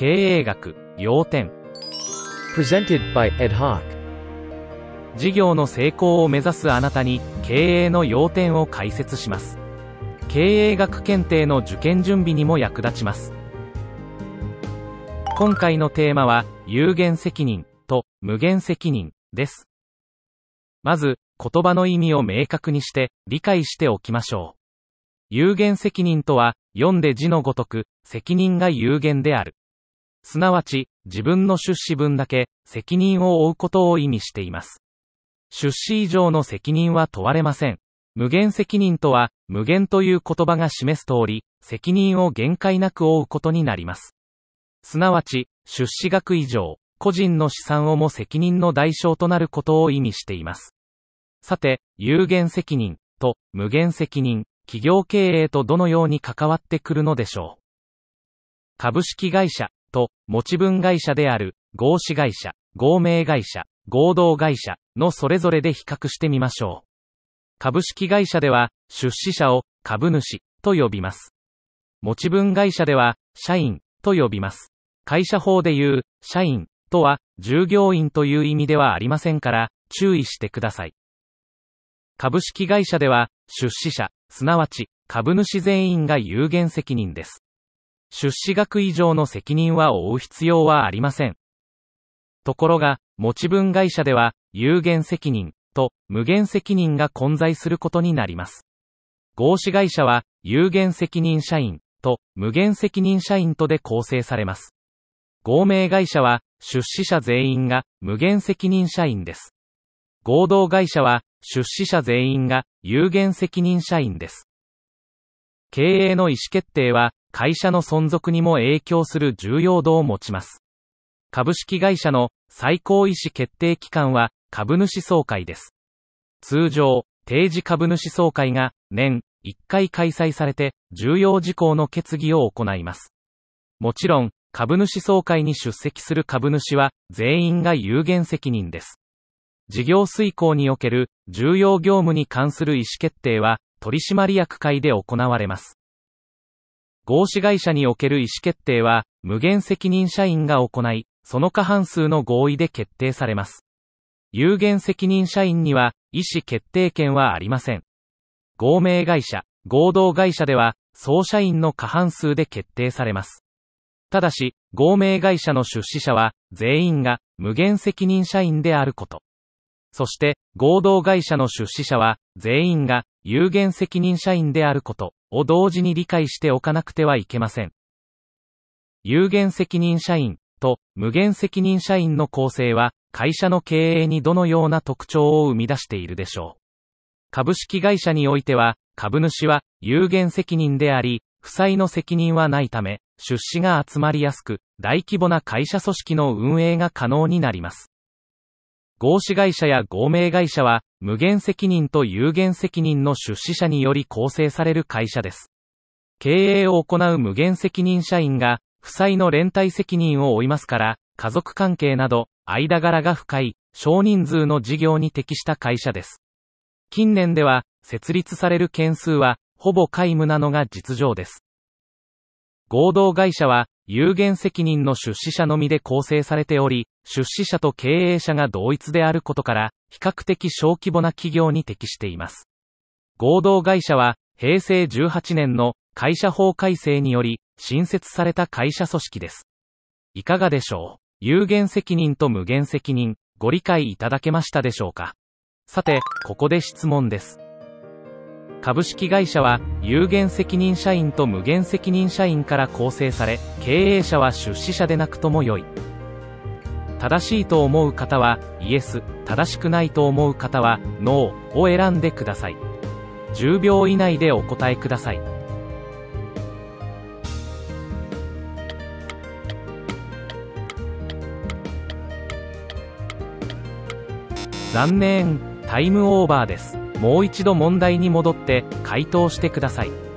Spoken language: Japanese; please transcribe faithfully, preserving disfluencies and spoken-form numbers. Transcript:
経営学要点 Presented by エドホック 事業の成功を目指すあなたに経営の要点を解説します。経営学検定の受験準備にも役立ちます。今回のテーマは有限責任と無限責任です。まず言葉の意味を明確にして理解しておきましょう。有限責任とは、読んで字のごとく、責任が有限である。すなわち、自分の出資分だけ、責任を負うことを意味しています。出資以上の責任は問われません。無限責任とは、無限という言葉が示す通り、責任を限界なく負うことになります。すなわち、出資額以上、個人の資産をも責任の対象となることを意味しています。さて、有限責任と無限責任。企業経営とどのように関わってくるのでしょう。株式会社と持ち分会社である合資会社、合名会社、合同会社のそれぞれで比較してみましょう。株式会社では出資者を株主と呼びます。持ち分会社では社員と呼びます。会社法でいう社員とは従業員という意味ではありませんから注意してください。株式会社では出資者、すなわち、株主全員が有限責任です。出資額以上の責任は負う必要はありません。ところが、持ち分会社では、有限責任と無限責任が混在することになります。合資会社は、有限責任社員と無限責任社員とで構成されます。合名会社は、出資者全員が無限責任社員です。合同会社は、出資者全員が有限責任社員です。経営の意思決定は会社の存続にも影響する重要度を持ちます。株式会社の最高意思決定機関は株主総会です。通常、定時株主総会が年いっかい開催されて重要事項の決議を行います。もちろん、株主総会に出席する株主は全員が有限責任です。事業遂行における重要業務に関する意思決定は取締役会で行われます。合資会社における意思決定は無限責任社員が行い、その過半数の合意で決定されます。有限責任社員には意思決定権はありません。合名会社、合同会社では総社員の過半数で決定されます。ただし、合名会社の出資者は全員が無限責任社員であること。そして、合同会社の出資者は、全員が有限責任社員であることを同時に理解しておかなくてはいけません。有限責任社員と無限責任社員の構成は、会社の経営にどのような特徴を生み出しているでしょう。株式会社においては、株主は有限責任であり、負債の責任はないため、出資が集まりやすく、大規模な会社組織の運営が可能になります。合資会社や合名会社は、無限責任と有限責任の出資者により構成される会社です。経営を行う無限責任社員が、負債の連帯責任を負いますから、家族関係など、間柄が深い、少人数の事業に適した会社です。近年では、設立される件数は、ほぼ皆無なのが実情です。合同会社は、有限責任の出資者のみで構成されており、出資者と経営者が同一であることから、比較的小規模な企業に適しています。合同会社は、平成じゅうはちねんの会社法改正により、新設された会社組織です。いかがでしょう？有限責任と無限責任、ご理解いただけましたでしょうか？さて、ここで質問です。株式会社は有限責任社員と無限責任社員から構成され、経営者は出資者でなくとも良い。正しいと思う方はイエス、正しくないと思う方はノーを選んでください。じゅうびょう以内でお答えください。残念、タイムオーバーです。もう一度問題に戻って回答してください。